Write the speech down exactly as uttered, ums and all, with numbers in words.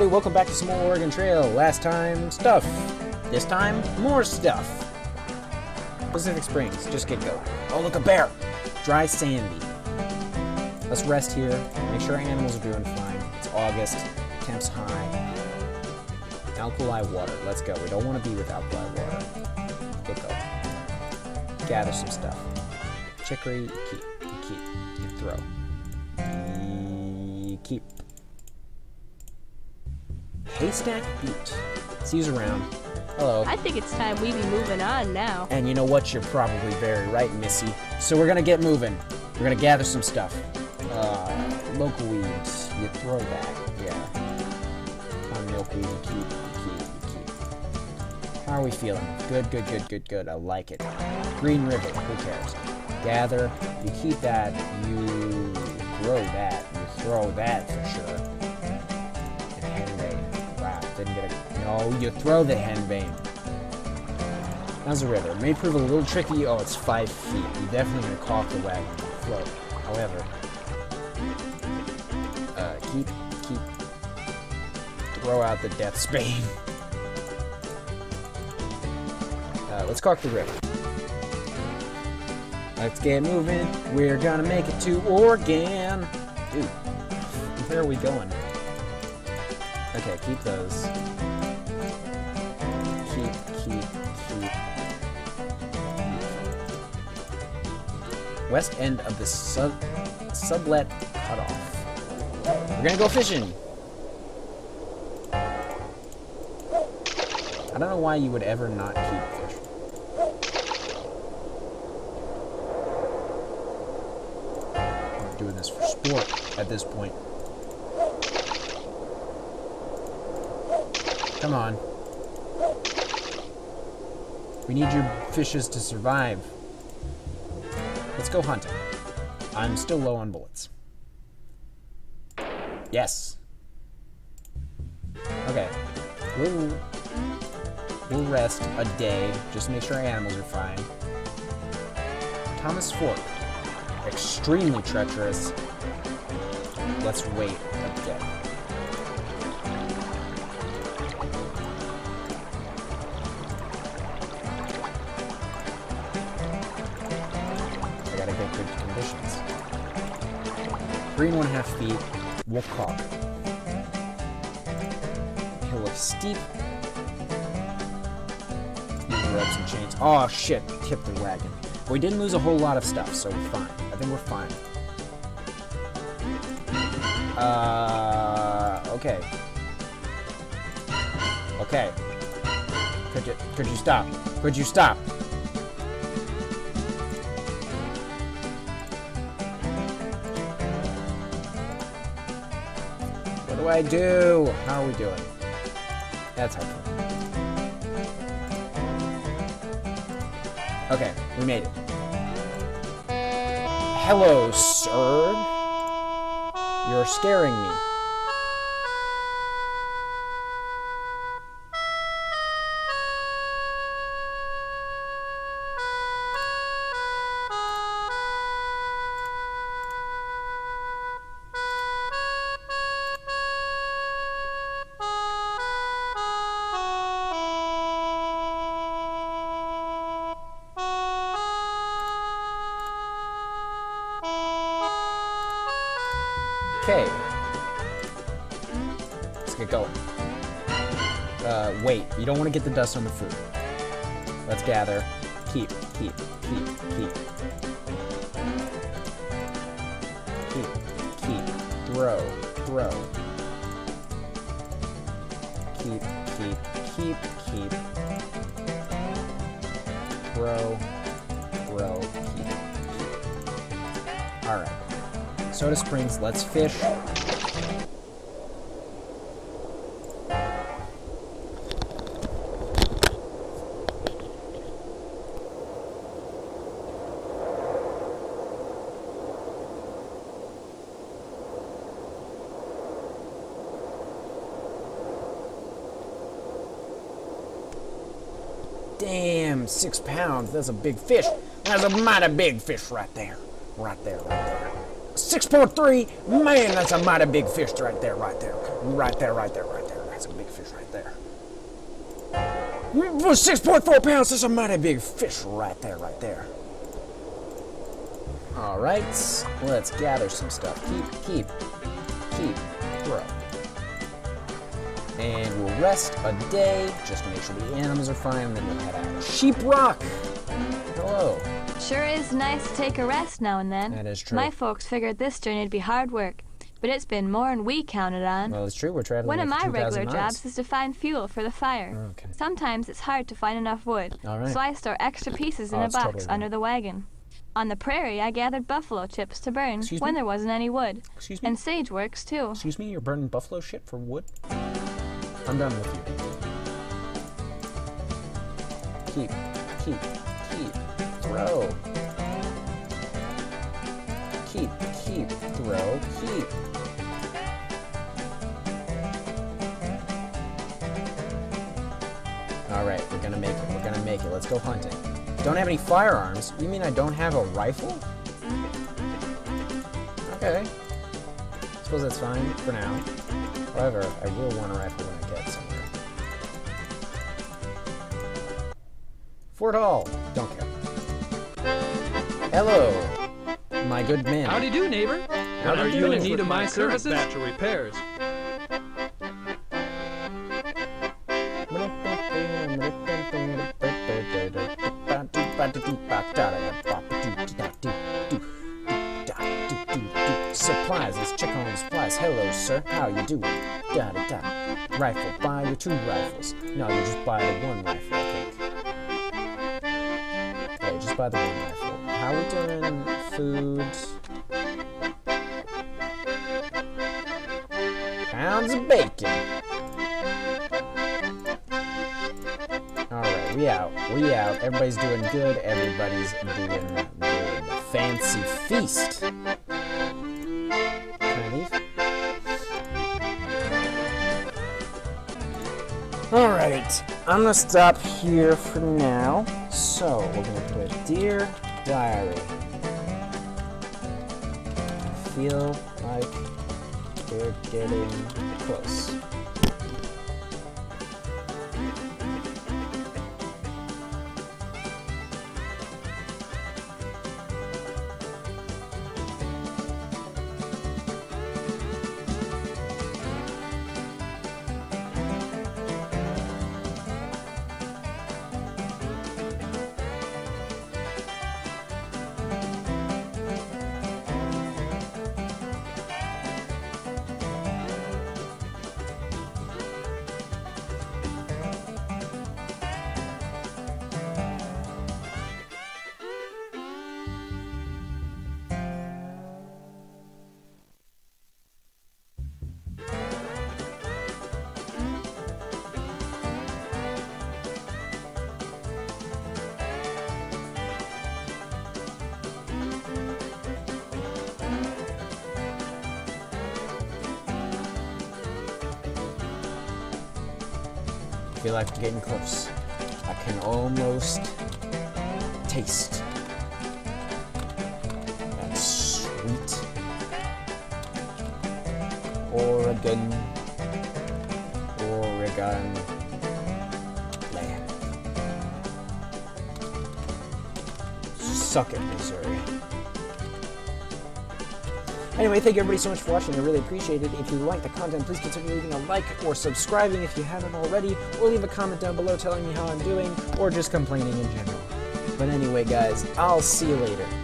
everybody, welcome back to some more Oregon Trail. Last time, stuff. This time, more stuff. Pacific Springs, just get going. Oh, look, a bear! Dry sandy. Let's rest here, make sure our animals are doing fine. It's August, temps high. Alkali water, let's go. We don't want to be with alkali water. Get going. Gather some stuff. Chicory, you keep, you keep, you throw. You keep. Haystack Butte. See you around. Hello. I think it's time we be moving on now. And you know what? You're probably very right, Missy. So we're gonna get moving. We're gonna gather some stuff. Uh, local weeds. You throw that. Yeah. On milkweed. You keep. You keep. You keep. How are we feeling? Good. Good. Good. Good. Good. I like it. Green ribbon. Who cares? Gather. You keep that. You grow that. You throw that for sure. Didn't get a, no, you throw the henbane. How's the river? It may prove a little tricky. Oh, it's five feet. You're definitely gonna cough the wagon and float. However, uh, keep, keep, throw out the death spade. Uh, let's cork the river. Let's get moving. We're gonna make it to Oregon. Dude, where are we going? Okay, keep those. Keep, keep, keep. West end of the sub sublet cutoff. We're gonna go fishing. I don't know why you would ever not keep fishing. We're doing this for sport at this point. Come on. We need your fishes to survive. Let's go hunting. I'm still low on bullets. Yes. Okay. We'll, we'll rest a day. Just make sure our animals are fine. Thomas Ford. Extremely treacherous. Let's wait a day. Three and one half feet, we'll cock. Hill of steep. Ropes and chains. Oh shit, tipped the wagon. We didn't lose a whole lot of stuff, so we're fine. I think we're fine. Uh, okay. Okay. Could you, could you stop? Could you stop? I do. How are we doing? That's helpful. Okay, we made it. Hello, sir. You're scaring me. Okay, let's get going. Uh, wait, you don't want to get the dust on the food. Let's gather. Keep, keep, keep, keep. Keep, keep, throw, throw. Keep, keep, keep, keep. Throw, throw, keep. All right. Soda Springs, let's fish. Damn, six pounds. That's a big fish. That's a mighty big fish right there. Right there, right there. six point three, man, that's a mighty big fish right there, right there, right there, right there, right there. That's a big fish right there. six point four pounds, that's a mighty big fish right there, right there. All right, let's gather some stuff. Keep, keep, keep, grow. And we'll rest a day, just to make sure the animals are fine, and then we'll head out. Sheep Rock, hello. Sure is nice to take a rest now and then. That is true. My folks figured this journey would be hard work, but it's been more'n we counted on. Well, it's true, we're traveling One of my regular jobs is to find fuel for the fire. Okay. Sometimes it's hard to find enough wood, all right. So I store extra pieces in oh, a box totally under right. the wagon. On the prairie, I gathered buffalo chips to burn Excuse when me? there wasn't any wood. Excuse me? And sage works, too. Excuse me, you're burning buffalo shit for wood? I'm done with you. Keep, keep, keep, throw. Keep, keep, throw, keep. All right, we're gonna make it, we're gonna make it. Let's go hunting. Don't have any firearms? You mean I don't have a rifle? Okay. I suppose that's fine for now. However, I will want a rifle when I get somewhere. Fort Hall. Don't care. Hello, my good man. Howdy do, neighbor. Howdy Are do, you in need of my services? Batch of repairs. Supplies, let's check on the supplies. Hello, sir, how you doing? Da da da. Rifle, buy your two rifles. No, you just buy the one rifle, I think. Yeah, just buy the one rifle. How we doing? Food. Pounds of bacon. We out, we out. Everybody's doing good. Everybody's doing good. Fancy feast. Can I leave? All right, I'm gonna stop here for now. So we're gonna put Dear Diary. I feel like we're getting close. I feel like we're getting close. I can almost taste that sweet Oregon, Oregon land. Suck it, Missouri. Anyway, thank you everybody so much for watching. I really appreciate it. If you like the content, please consider leaving a like or subscribing if you haven't already, or leave a comment down below telling me how I'm doing, or just complaining in general. But anyway, guys, I'll see you later.